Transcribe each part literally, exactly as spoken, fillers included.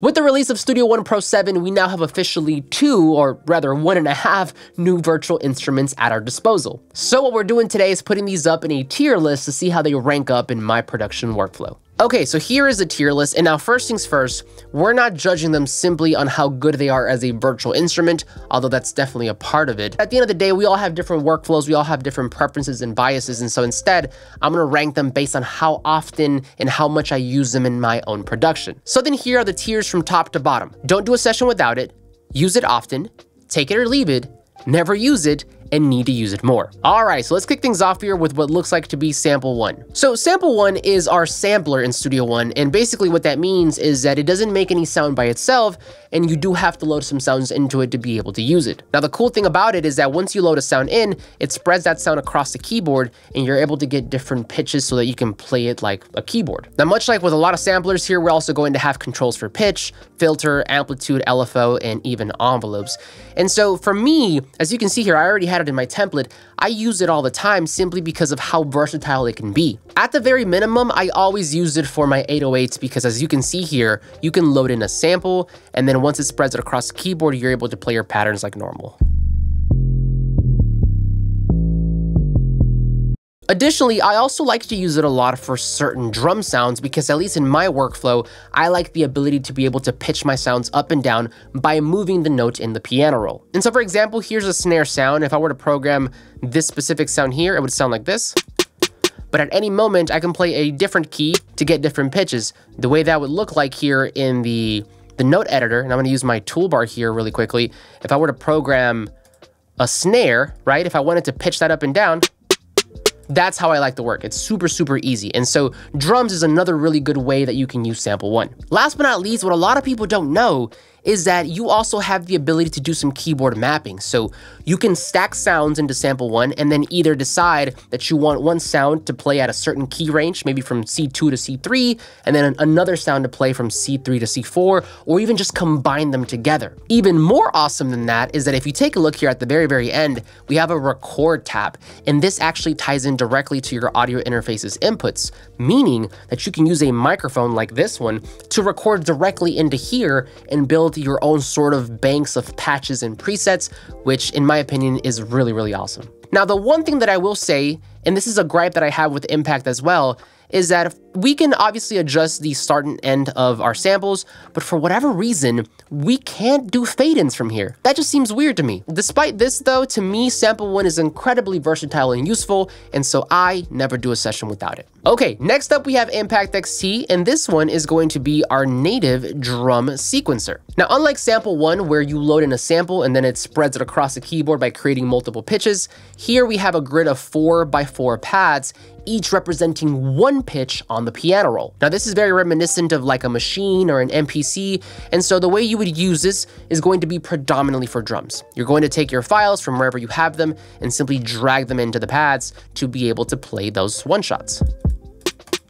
With the release of Studio One Pro seven, we now have officially two, or rather one and a half, new virtual instruments at our disposal. So what we're doing today is putting these up in a tier list to see how they rank up in my production workflow. Okay, so here is the tier list, and now first things first, we're not judging them simply on how good they are as a virtual instrument, although that's definitely a part of it. At the end of the day, we all have different workflows, we all have different preferences and biases, and so instead, I'm gonna rank them based on how often and how much I use them in my own production. So then here are the tiers from top to bottom. Don't do a session without it, use it often, take it or leave it, never use it, and need to use it more. All right, so let's kick things off here with what looks like to be Sample One. So Sample One is our sampler in Studio One, and basically what that means is that it doesn't make any sound by itself, and you do have to load some sounds into it to be able to use it. Now, the cool thing about it is that once you load a sound in, it spreads that sound across the keyboard, and you're able to get different pitches so that you can play it like a keyboard. Now, much like with a lot of samplers here, we're also going to have controls for pitch, filter, amplitude, L F O, and even envelopes. And so for me, as you can see here, I already had it in my template. I use it all the time simply because of how versatile it can be. At the very minimum, I always use it for my eight oh eights because, as you can see here, you can load in a sample, and then once it spreads it across the keyboard, you're able to play your patterns like normal. Additionally, I also like to use it a lot for certain drum sounds because, at least in my workflow, I like the ability to be able to pitch my sounds up and down by moving the note in the piano roll. And so, for example, here's a snare sound. If I were to program this specific sound here, it would sound like this. But at any moment, I can play a different key to get different pitches. The way that would look like here in the, the note editor, and I'm gonna use my toolbar here really quickly. If I were to program a snare, right? If I wanted to pitch that up and down, that's how I like to work. It's super, super easy. And so drums is another really good way that you can use Sample One. Last but not least, what a lot of people don't know is that you also have the ability to do some keyboard mapping. So you can stack sounds into Sample One and then either decide that you want one sound to play at a certain key range, maybe from C two to C three, and then another sound to play from C three to C four, or even just combine them together. Even more awesome than that is that if you take a look here at the very, very end, we have a record tab, and this actually ties in directly to your audio interface's inputs, meaning that you can use a microphone like this one to record directly into here and build your own sort of banks of patches and presets, which in my opinion is really, really awesome. Now, the one thing that I will say, and this is a gripe that I have with Impact as well, is that we can obviously adjust the start and end of our samples, but for whatever reason, we can't do fade-ins from here. That just seems weird to me. Despite this though, to me, Sample One is incredibly versatile and useful, and so I never do a session without it. Okay, next up we have Impact X T, and this one is going to be our native drum sequencer. Now, unlike Sample One, where you load in a sample and then it spreads it across the keyboard by creating multiple pitches, here we have a grid of four by four pads, each representing one pitch on the piano roll. Now, this is very reminiscent of like a machine or an M P C, and so the way you would use this is going to be predominantly for drums. You're going to take your files from wherever you have them and simply drag them into the pads to be able to play those one-shots.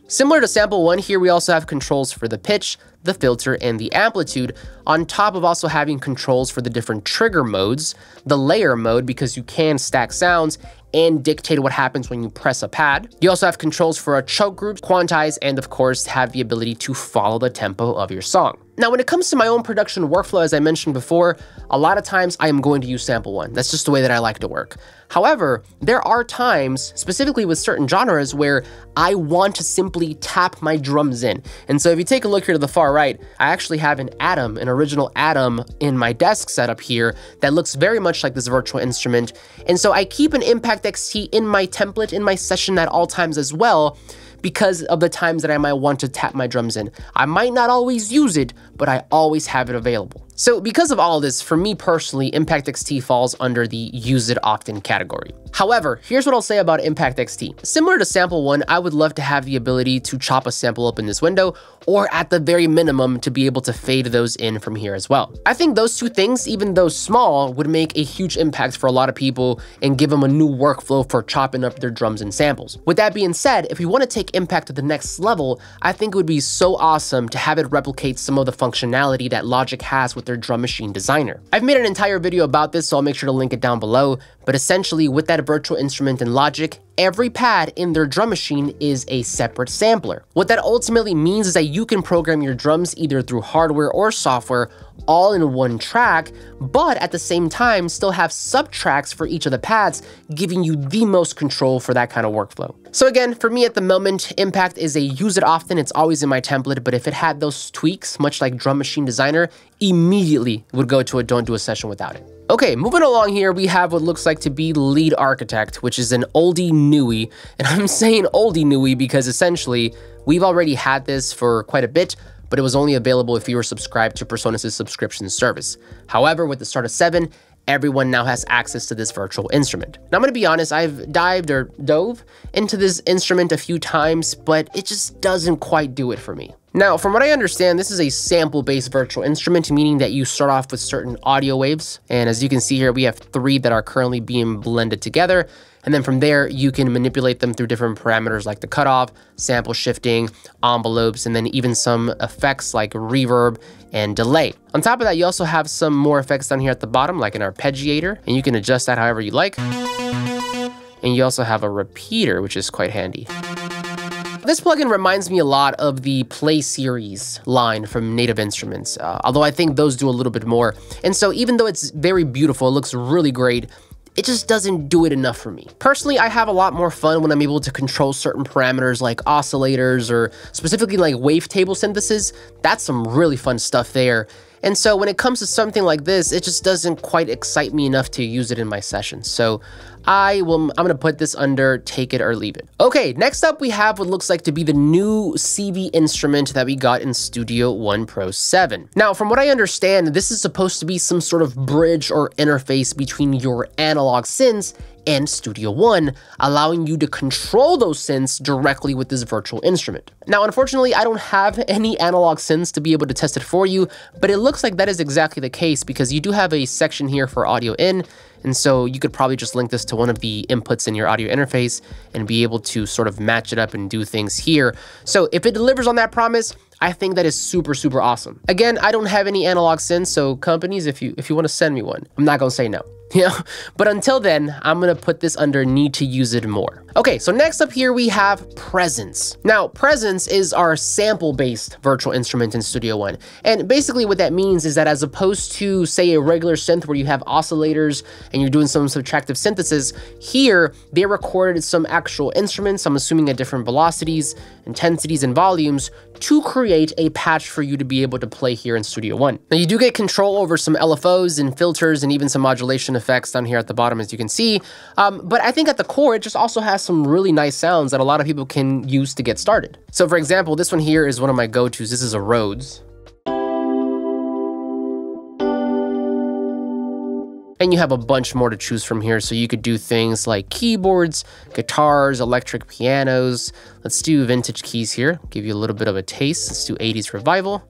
Similar to Sample One, here we also have controls for the pitch, the filter, and the amplitude, on top of also having controls for the different trigger modes, the layer mode, because you can stack sounds and dictate what happens when you press a pad. You also have controls for a choke group, quantize, and of course, have the ability to follow the tempo of your song. Now, when it comes to my own production workflow, as I mentioned before, a lot of times I am going to use Sample One. That's just the way that I like to work. However, there are times, specifically with certain genres, where I want to simply tap my drums in. And so if you take a look here to the far right, I actually have an Atom, an original Atom in my desk setup here that looks very much like this virtual instrument. And so I keep an Impact X T in my template, in my session at all times as well, because of the times that I might want to tap my drums in. I might not always use it, but I always have it available. So because of all of this, for me personally, Impact X T falls under the use it often category. However, here's what I'll say about Impact X T. Similar to Sample One, I would love to have the ability to chop a sample up in this window, or at the very minimum, to be able to fade those in from here as well. I think those two things, even though small, would make a huge impact for a lot of people and give them a new workflow for chopping up their drums and samples. With that being said, if we want to take Impact to the next level, I think it would be so awesome to have it replicate some of the functionality that Logic has with their Drum Machine Designer. I've made an entire video about this, so I'll make sure to link it down below, But essentially, with that virtual instrument and logic, every pad in their drum machine is a separate sampler. What that ultimately means is that you can program your drums either through hardware or software all in one track, but at the same time still have subtracks for each of the pads, giving you the most control for that kind of workflow. So again, for me at the moment, Impact is a use it often, it's always in my template, but if it had those tweaks, much like Drum Machine Designer, immediately would go to a don't do a session without it. Okay, moving along here, we have what looks like to be Lead Architect, which is an oldie newie. And I'm saying oldie newie because essentially we've already had this for quite a bit, but it was only available if you were subscribed to Presence' subscription service. However, with the start of seven, everyone now has access to this virtual instrument. Now I'm gonna be honest, I've dived or dove into this instrument a few times, but it just doesn't quite do it for me. Now, from what I understand, this is a sample-based virtual instrument, meaning that you start off with certain audio waves. And as you can see here, we have three that are currently being blended together. And then from there, you can manipulate them through different parameters like the cutoff, sample shifting, envelopes, and then even some effects like reverb and delay. On top of that, you also have some more effects down here at the bottom, like an arpeggiator, and you can adjust that however you like. And you also have a repeater, which is quite handy. This plugin reminds me a lot of the Play Series line from Native Instruments, uh, although I think those do a little bit more. And so even though it's very beautiful, it looks really great, it just doesn't do it enough for me. Personally, I have a lot more fun when I'm able to control certain parameters like oscillators or specifically like wavetable synthesis. That's some really fun stuff there. And so when it comes to something like this, it just doesn't quite excite me enough to use it in my sessions. So I will, I'm gonna put this under take it or leave it. Okay, next up we have what looks like to be the new C V instrument that we got in Studio One Pro seven. Now, from what I understand, this is supposed to be some sort of bridge or interface between your analog synths and Studio One, allowing you to control those synths directly with this virtual instrument. Now, unfortunately, I don't have any analog synths to be able to test it for you, but it looks like that is exactly the case because you do have a section here for audio in, and so you could probably just link this to one of the inputs in your audio interface and be able to sort of match it up and do things here. So if it delivers on that promise, I think that is super, super awesome. Again, I don't have any analog synths, so companies, if you, if you wanna send me one, I'm not gonna say no. You know, but until then, I'm gonna put this under need to use it more. Okay, so next up here we have Presence. Now, Presence is our sample-based virtual instrument in Studio One. And basically what that means is that as opposed to, say, a regular synth where you have oscillators and you're doing some subtractive synthesis, here they recorded some actual instruments, I'm assuming at different velocities, intensities, and volumes to create a patch for you to be able to play here in Studio One. Now, you do get control over some L F Os and filters and even some modulation effects down here at the bottom, as you can see. Um, but I think at the core, it just also has some really nice sounds that a lot of people can use to get started. So for example, this one here is one of my go-tos. This is a Rhodes. And you have a bunch more to choose from here. So you could do things like keyboards, guitars, electric pianos. Let's do vintage keys here. Give you a little bit of a taste. Let's do eighties revival.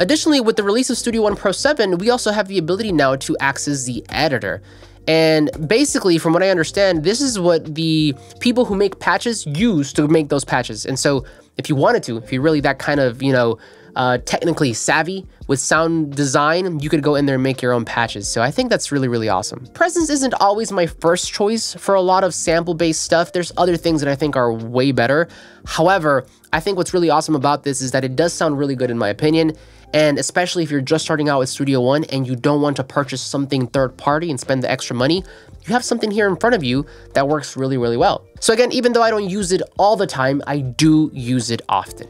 Additionally, with the release of Studio One Pro seven, we also have the ability now to access the editor. And basically, from what I understand, this is what the people who make patches use to make those patches. And so if you wanted to, if you're really that kind of, you know, uh, technically savvy with sound design, you could go in there and make your own patches. So I think that's really, really awesome. Presence isn't always my first choice for a lot of sample-based stuff. There's other things that I think are way better. However, I think what's really awesome about this is that it does sound really good in my opinion. And especially if you're just starting out with Studio One and you don't want to purchase something third party and spend the extra money, you have something here in front of you that works really, really well. So again, even though I don't use it all the time, I do use it often.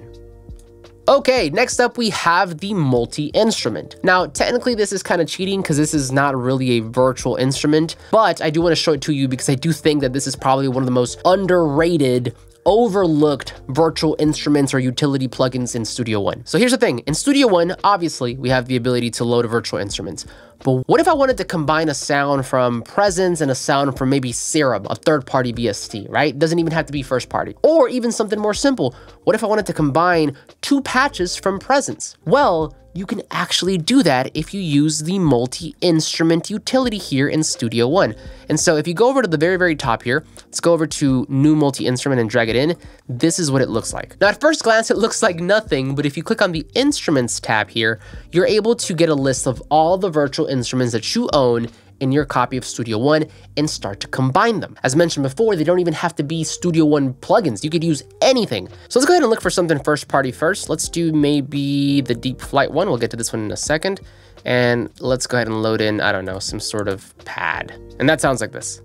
Okay, next up we have the multi-instrument. Now, technically this is kind of cheating because this is not really a virtual instrument, but I do want to show it to you because I do think that this is probably one of the most underrated, overlooked virtual instruments or utility plugins in Studio One. So here's the thing, in Studio One, obviously we have the ability to load virtual instruments, But what if I wanted to combine a sound from Presence and a sound from maybe Serum, a third-party B S T, right? Doesn't even have to be first-party. Or even something more simple. What if I wanted to combine two patches from Presence? Well, you can actually do that if you use the multi-instrument utility here in Studio One. And so if you go over to the very, very top here, let's go over to new multi-instrument and drag it in. This is what it looks like. Now at first glance, it looks like nothing, but if you click on the instruments tab here, you're able to get a list of all the virtual instruments that you own in your copy of Studio One and start to combine them. As mentioned before, they don't even have to be Studio One plugins. You could use anything. So let's go ahead and look for something first party first. Let's do maybe the Deep Flight one. We'll get to this one in a second. And let's go ahead and load in, I don't know, some sort of pad. And that sounds like this.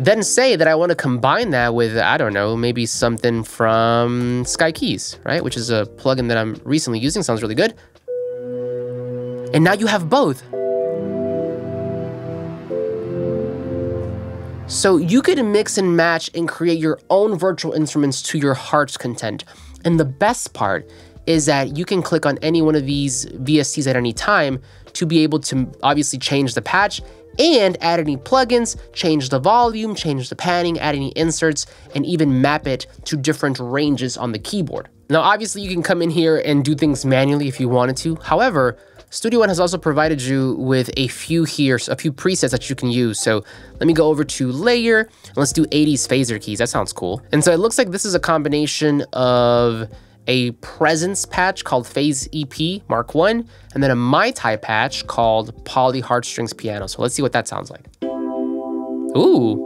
Then say that I want to combine that with, I don't know, maybe something from Sky Keys, right? Which is a plugin that I'm recently using, sounds really good. And now you have both. So you could mix and match and create your own virtual instruments to your heart's content. And the best part is that you can click on any one of these V S Ts at any time to be able to obviously change the patch and add any plugins, change the volume, change the panning, add any inserts, and even map it to different ranges on the keyboard. Now, obviously you can come in here and do things manually if you wanted to. However, Studio One has also provided you with a few here, a few presets that you can use. So let me go over to layer and let's do eighties phaser keys. That sounds cool. And so it looks like this is a combination of a Presence patch called Phase E P Mark One, and then a Mai Tai patch called Poly Heartstrings Piano. So let's see what that sounds like. Ooh.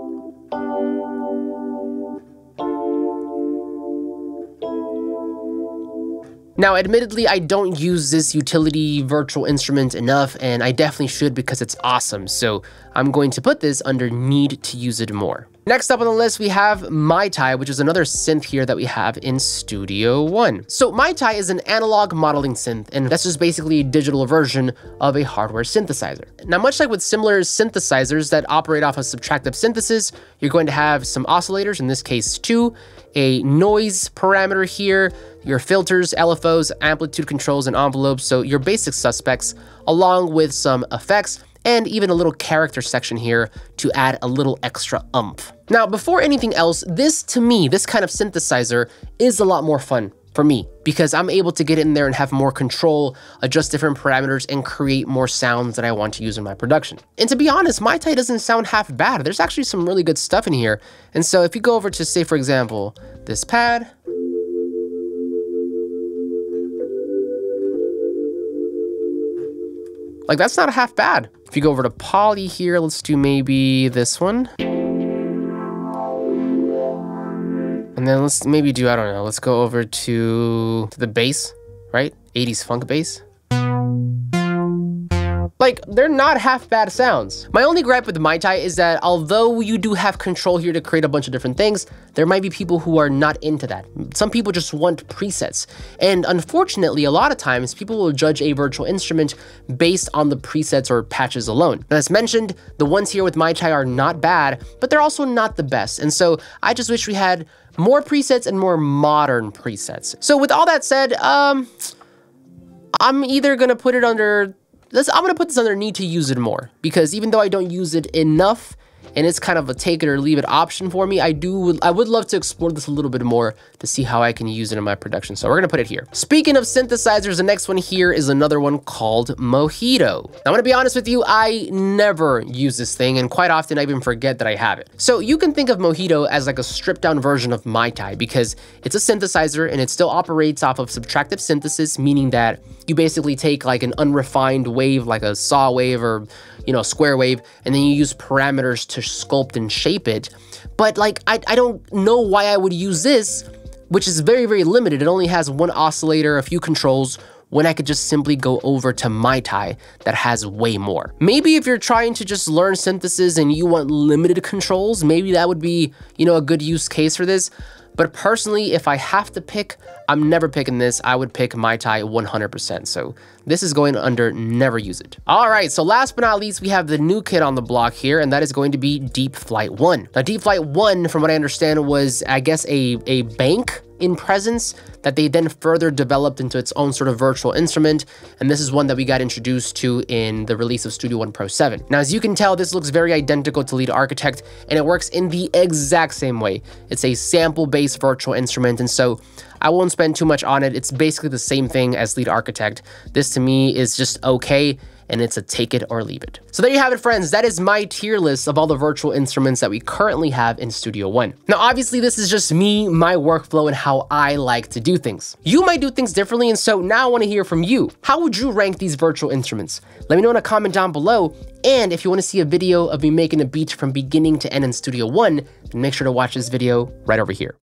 Now, admittedly, I don't use this utility virtual instrument enough, and I definitely should because it's awesome. So I'm going to put this under need to use it more. Next up on the list, we have Mai Tai, which is another synth here that we have in Studio One. So Mai Tai is an analog modeling synth, and that's just basically a digital version of a hardware synthesizer. Now, much like with similar synthesizers that operate off of subtractive synthesis, you're going to have some oscillators, in this case two, a noise parameter here, your filters, L F Os, amplitude controls, and envelopes, so your basic suspects, along with some effects, and even a little character section here to add a little extra oomph. Now, before anything else, this to me, this kind of synthesizer is a lot more fun for me because I'm able to get in there and have more control, adjust different parameters, and create more sounds that I want to use in my production. And to be honest, Mai Tai doesn't sound half bad. There's actually some really good stuff in here. And so if you go over to, say, for example, this pad, like that's not half bad. If you go over to poly here, let's do maybe this one. And then let's maybe do, I don't know, let's go over to, to the bass, right? eighties funk bass. Like, they're not half bad sounds. My only gripe with Mai Tai is that although you do have control here to create a bunch of different things, there might be people who are not into that. Some people just want presets. And unfortunately, a lot of times people will judge a virtual instrument based on the presets or patches alone. And as mentioned, the ones here with Mai Tai are not bad, but they're also not the best. And so I just wish we had more presets and more modern presets. So with all that said, um, I'm either gonna put it under Let's, I'm gonna put this under need to use it more because even though I don't use it enough and it's kind of a take it or leave it option for me, I do I would love to explore this a little bit more to see how I can use it in my production. So we're gonna put it here. Speaking of synthesizers, the next one here is another one called Mojito. Now, I'm gonna be honest with you, I never use this thing and quite often I even forget that I have it. So you can think of Mojito as like a stripped down version of Mai Tai because it's a synthesizer and it still operates off of subtractive synthesis, meaning that you basically take like an unrefined wave, like a saw wave or, you know, square wave, and then you use parameters to sculpt and shape it. But like, I, I don't know why I would use this, which is very, very limited. It only has one oscillator, a few controls, when I could just simply go over to Mai Tai that has way more. Maybe if you're trying to just learn synthesis and you want limited controls, maybe that would be, you know, a good use case for this. But personally, if I have to pick, I'm never picking this. I would pick Mai Tai one hundred percent. So this is going under never use it. All right, so last but not least, we have the new kid on the block here, and that is going to be Deep Flight One. Now, Deep Flight One, from what I understand, was, I guess, a, a bank in Presence that they then further developed into its own sort of virtual instrument. And this is one that we got introduced to in the release of Studio One Pro seven. Now, as you can tell, this looks very identical to Lead Architect, and it works in the exact same way. It's a sample-based virtual instrument, and so I won't spend too much on it. It's basically the same thing as Lead Architect. This to me is just okay, and it's a take it or leave it. So there you have it, friends. That is my tier list of all the virtual instruments that we currently have in Studio One. Now, obviously this is just me, my workflow, and how I like to do things. You might do things differently, and so now I wanna hear from you. How would you rank these virtual instruments? Let me know in a comment down below, and if you wanna see a video of me making a beat from beginning to end in Studio One, then make sure to watch this video right over here.